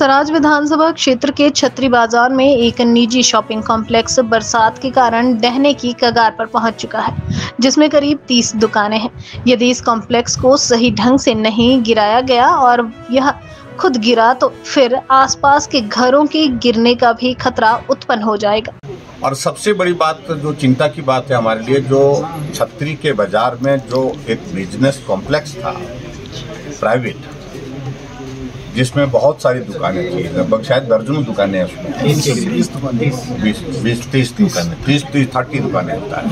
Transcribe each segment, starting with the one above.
सराज विधानसभा क्षेत्र के छतरी बाजार में एक निजी शॉपिंग कॉम्प्लेक्स बरसात के कारण ढहने की कगार पर पहुंच चुका है, जिसमें करीब 30 दुकानें हैं। यदि इस कॉम्प्लेक्स को सही ढंग से नहीं गिराया गया और यह खुद गिरा तो फिर आसपास के घरों के गिरने का भी खतरा उत्पन्न हो जाएगा। और सबसे बड़ी बात, जो चिंता की बात है हमारे लिए, जो छतरी के बाजार में जो एक बिजनेस कॉम्प्लेक्स था प्राइवेट, जिसमें बहुत सारी दुकानें थी, लगभग शायद दर्जनों दुकानें हैं उसमें, 20-30 दुकानें, 30-30-30 दुकानें होता है।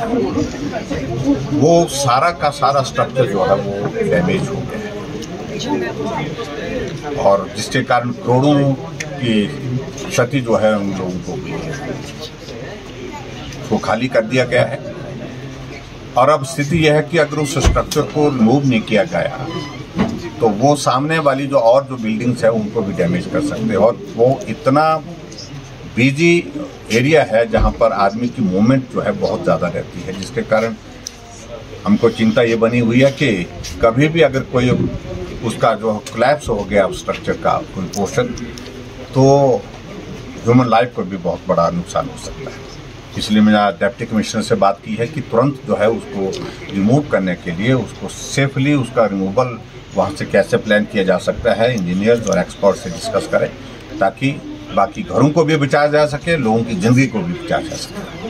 वो सारा का सारा स्ट्रक्चर जो है वो डैमेज हो गया और जिसके कारण करोड़ों की क्षति जो है उन लोगों को हुई है। वो खाली कर दिया गया है और अब स्थिति यह है कि अगर उस स्ट्रक्चर को रिमूव नहीं किया गया तो वो सामने वाली जो और जो बिल्डिंग्स है उनको भी डैमेज कर सकते हैं। और वो इतना बिजी एरिया है जहाँ पर आदमी की मूवमेंट जो है बहुत ज़्यादा रहती है, जिसके कारण हमको चिंता ये बनी हुई है कि कभी भी अगर कोई उसका जो क्लैप्स हो गया उस स्ट्रक्चर का कोई पोर्शन, तो ह्यूमन लाइफ को भी बहुत बड़ा नुकसान हो सकता है। इसलिए मैंने आज डेप्टी कमिश्नर से बात की है कि तुरंत जो है उसको रिमूव करने के लिए उसको सेफली उसका रिमूवल वहाँ से कैसे प्लान किया जा सकता है, इंजीनियर्स और एक्सपर्ट से डिस्कस करें ताकि बाकी घरों को भी बचाया जा सके, लोगों की ज़िंदगी को भी बचाया जा सके।